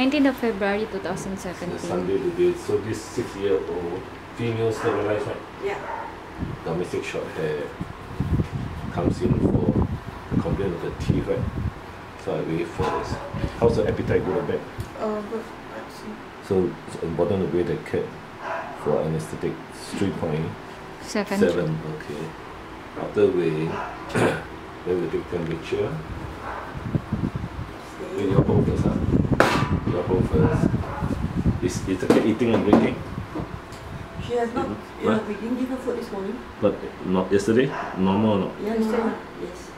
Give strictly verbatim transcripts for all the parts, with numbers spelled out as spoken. nineteenth of February two thousand seventeen. It's Sunday the date. So this six-year-old female sterilized, right? Yeah. Domestic short hair comes in for the complaint of the teeth, right? So I wait for this. How's the appetite going back? Uh, good. So it's important to weigh the cat for anesthetic. three point seven. Okay. After weighing, then we take temperature. Wait, your hole first, huh? Your hole first. Is, is the cat eating and drinking? She has not. You know, we didn't give her food this morning. But not yesterday? Normal or not? Yeah, yesterday. Yes.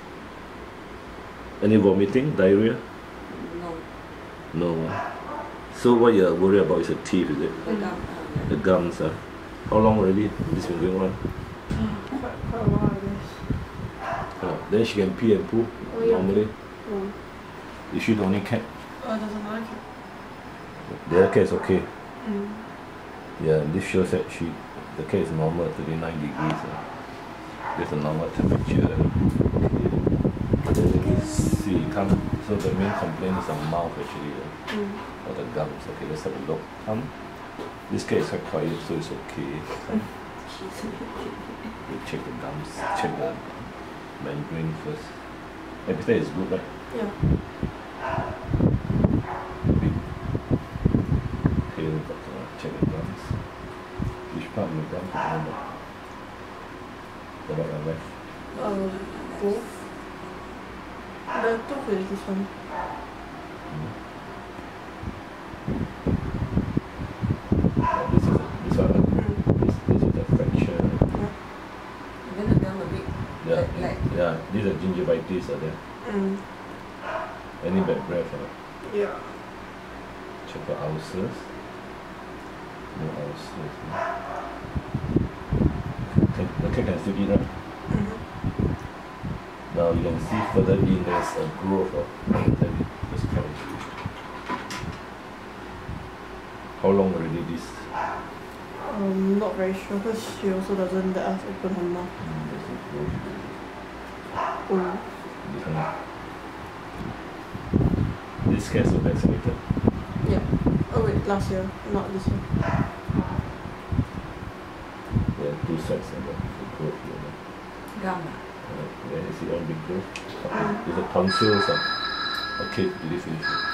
Any vomiting, diarrhea? No. No. Uh. So what you're worried about is the teeth, is it? The gums. Uh, the gums, huh? How long already this been going on? For a while, yes. Oh, then she can pee and poo oh, yeah. normally. Oh. Is she the only cat? Oh, there's another cat. The other cat is okay. Mm. Yeah, this shows that she, the cat is normal at thirty-nine degrees. Uh, there's a normal temperature. Okay. Then let me see. Come. So the main complaint is the mouth actually, uh, mm. or the gums. Okay, let's have a look. Come. This cat is quite quiet, so it's okay. Come. We check the gums. Check the membrane first. Appetite is good, right? Yeah. Okay, we've got to check the gums. Which part of the gums is normal? The right and left? Um, both. The top is this one. Hmm. Yeah, this is it. This one. Mm. This, this is the fracture. Yeah. Even the gum a bit. Yeah. Like, yeah. These are gingivitis, are there? Mm. Any bad breath, right? Yeah. Check for ulcers. No ulcers. No. The cat can still eat, right? Mm-hmm. Now you can see further in there's a growth of this kind. How long already this? Um, not very sure because she also doesn't let us open her mouth. Mm, there's a growth. Mm. Different. This cat was vaccinated. Yeah. Oh wait, last year, not this year. Yeah, two sets and the growth here. Gamma. Yeah, is it all big growth? Okay. It's a tonsils. Okay, did you finish it?